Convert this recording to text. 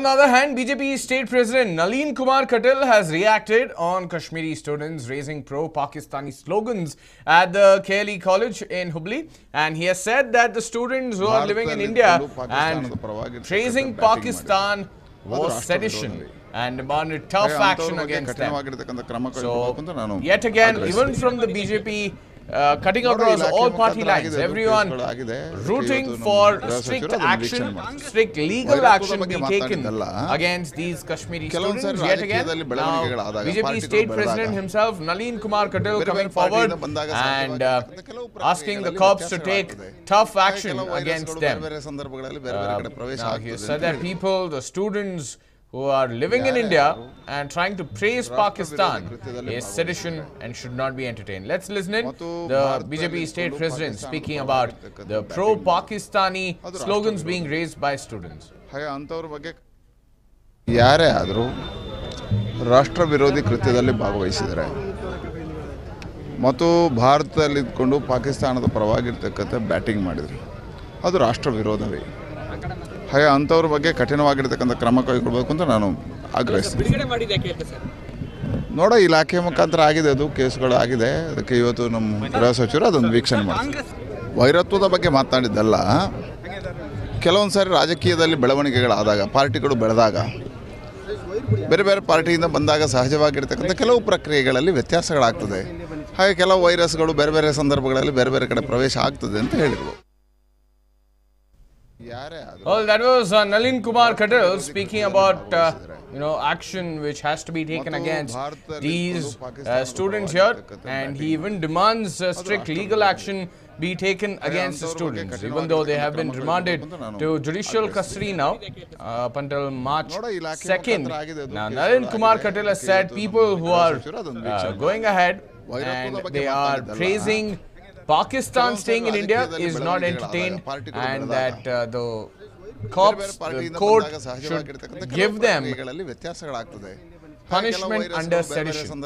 On the other hand, BJP State President Nalin Kumar Kateel has reacted on Kashmiri students raising pro-Pakistani slogans at the KLE College in Hubli, and he has said that the students who are living in India and praising Pakistan was sedition and demanded tough action against them. So, yet again, even from the BJP, cutting across all party lines, everyone rooting for strict action, strict legal action be taken against these Kashmiri students. Yet again, now BJP State President himself, Nalin Kumar Kateel, coming forward and asking the cops to take tough action against them. Now he said that people, the students who are living in India and trying to praise Pakistan is sedition and should not be entertained. Let's listen in the BJP State President speaking about the pro-Pakistani slogans being raised by students. Hey, Antaur Bagay Katinawagir the Kramaka Kuntanano aggressive. Not a Ilakim Katragi, the Duke Skolagi there, the Kyotunum Rasachura than Vixen. Wairatu the Bagamata della Kelon Sar Rajaki, the Belavaniga, party to Berdaga. Berber party in the Bandaga Sajavagir the Kalopra Kregali with Tasarak today. Hi, Kala Wairas go to Berberes under Bogali, Berber can approach Act then. Well, that was Nalin Kumar Kateel speaking about action which has to be taken against these students here, and he even demands strict legal action be taken against the students, even though they have been remanded to judicial custody now up until March 2nd. Now, Nalin Kumar Kateel has said people who are going ahead and they are praising Pakistan staying in India is not entertained, and that the cops, the court should give them punishment under sedition.